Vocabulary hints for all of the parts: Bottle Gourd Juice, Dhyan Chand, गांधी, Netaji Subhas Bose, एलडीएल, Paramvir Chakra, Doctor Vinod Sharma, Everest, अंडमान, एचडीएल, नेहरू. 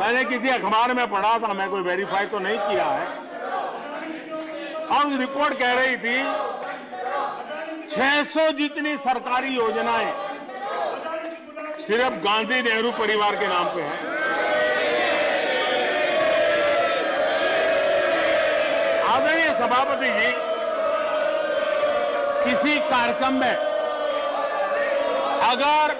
मैंने किसी अखबार में पढ़ा था, मैं कोई वेरीफाई तो नहीं किया है। और रिपोर्ट कह रही थी 600 जितनी सरकारी योजनाएं सिर्फ गांधी नेहरू परिवार के नाम पे हैं। आदरणीय सभापति जी, किसी कार्यक्रम में अगर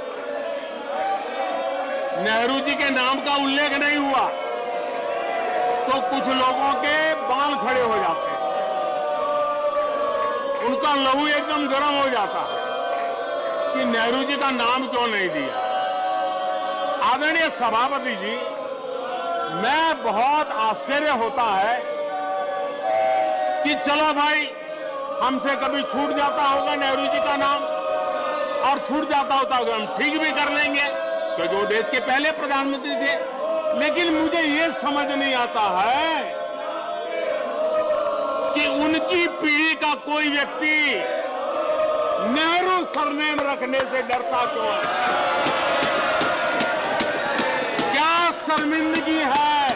नेहरू जी के नाम का उल्लेख नहीं हुआ तो कुछ लोगों के बाल खड़े हो जाते हैं, उनका लहू एकदम गर्म हो जाता है कि नेहरू जी का नाम क्यों नहीं दिया। आदरणीय सभापति जी, मैं बहुत आश्चर्य होता है कि चलो भाई हमसे कभी छूट जाता होगा नेहरू जी का नाम, और छूट जाता होता होगा हम ठीक भी कर लेंगे क्योंकि वो देश के पहले प्रधानमंत्री थे। लेकिन मुझे ये समझ नहीं आता है कि उनकी पीढ़ी का कोई व्यक्ति नेहरू सरनेम रखने से डरता क्यों है? क्या शर्मिंदगी है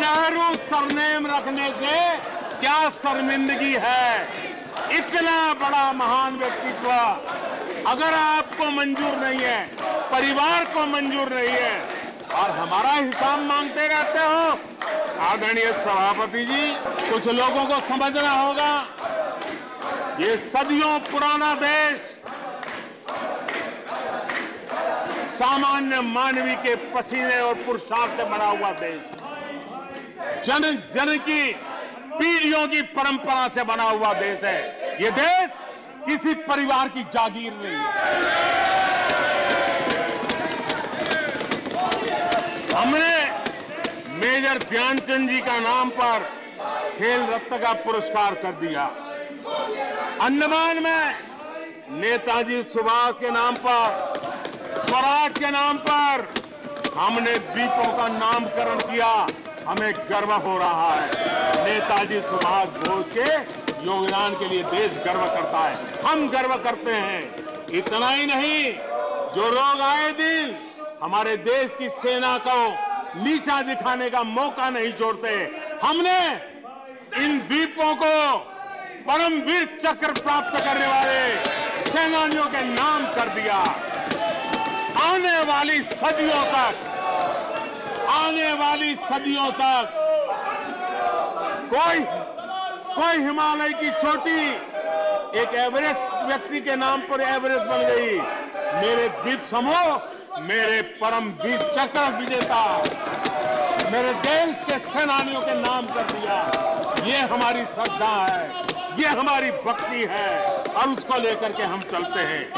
नेहरू सरनेम रखने से? क्या शर्मिंदगी है? इतना बड़ा महान व्यक्तित्व अगर आपको मंजूर नहीं है, परिवार को मंजूर नहीं है, और हमारा हिसाब मांगते रहते हो। आदरणीय सभापति जी, कुछ लोगों को समझना होगा ये सदियों पुराना देश सामान्य मानवी के पसीने और पुरुषार्थ से बना हुआ देश, जन जन की पीढ़ियों की परंपरा से बना हुआ देश है। ये देश किसी परिवार की जागीर नहीं है। हमने मेजर ध्यानचंद जी का नाम पर खेल रत्न का पुरस्कार कर दिया। अंडमान में नेताजी सुभाष के नाम पर, स्वराज के नाम पर हमने द्वीपों का नामकरण किया। हमें गर्व हो रहा है, नेताजी सुभाष बोस के योगदान के लिए देश गर्व करता है, हम गर्व करते हैं। इतना ही नहीं, जो लोग आए दिन हमारे देश की सेना को नीचा दिखाने का मौका नहीं छोड़ते, हमने इन द्वीपों को परमवीर चक्र प्राप्त करने वाले सेनानियों के नाम कर दिया। आने वाली सदियों तक कोई हिमालय की चोटी एक एवरेस्ट व्यक्ति के नाम पर एवरेस्ट बन गई। मेरे द्वीप समूह, मेरे परमवीर चक्र विजेता, मेरे देश के सेनानियों के नाम कर दिया। ये हमारी श्रद्धा है, ये हमारी भक्ति है, और उसको लेकर के हम चलते हैं।